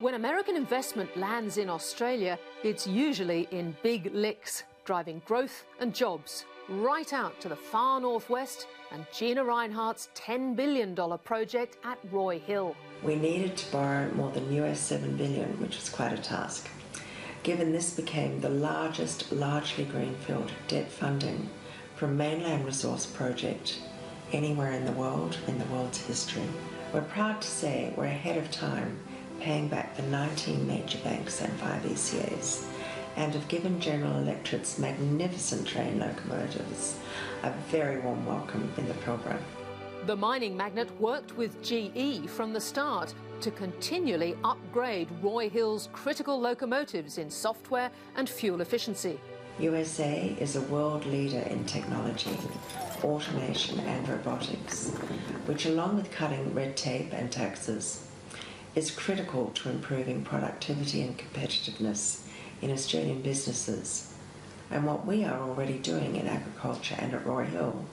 When American investment lands in Australia, it's usually in big licks, driving growth and jobs right out to the far northwest and Gina Rinehart's $10 billion project at Roy Hill. We needed to borrow more than $7 billion, which was quite a task, given this became the largest largely greenfield debt funding from mainland resource project anywhere in the world in the world's history. We're proud to say we're ahead of time, paying back the 19 major banks and 5 ECAs, and have given General Electric's magnificent train locomotives a very warm welcome in the program. The mining magnate worked with GE from the start to continually upgrade Roy Hill's critical locomotives in software and fuel efficiency. USA is a world leader in technology, automation and robotics, which along with cutting red tape and taxes is critical to improving productivity and competitiveness in Australian businesses, and what we are already doing in agriculture and at Roy Hill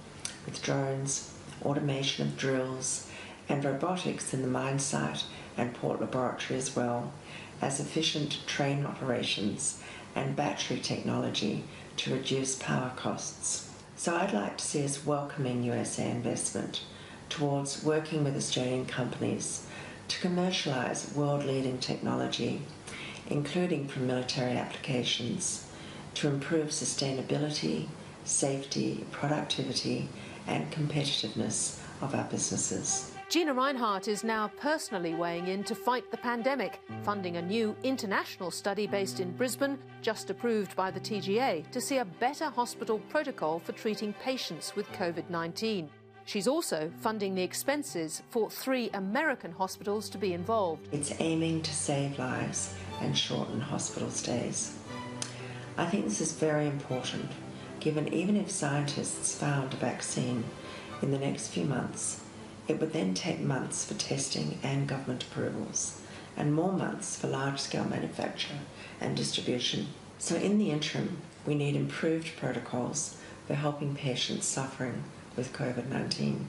with drones, automation of drills and robotics in the mine site and port laboratory, as well as efficient train operations and battery technology to reduce power costs. So I'd like to see us welcoming USA investment towards working with Australian companies to commercialise world-leading technology, including from military applications, to improve sustainability, safety, productivity and competitiveness of our businesses. Gina Rinehart is now personally weighing in to fight the pandemic, funding a new international study based in Brisbane, just approved by the TGA, to see a better hospital protocol for treating patients with COVID-19. She's also funding the expenses for 3 American hospitals to be involved. It's aiming to save lives and shorten hospital stays. I think this is very important, given even if scientists found a vaccine in the next few months, it would then take months for testing and government approvals, and more months for large-scale manufacture and distribution. So in the interim, we need improved protocols for helping patients suffering with COVID-19.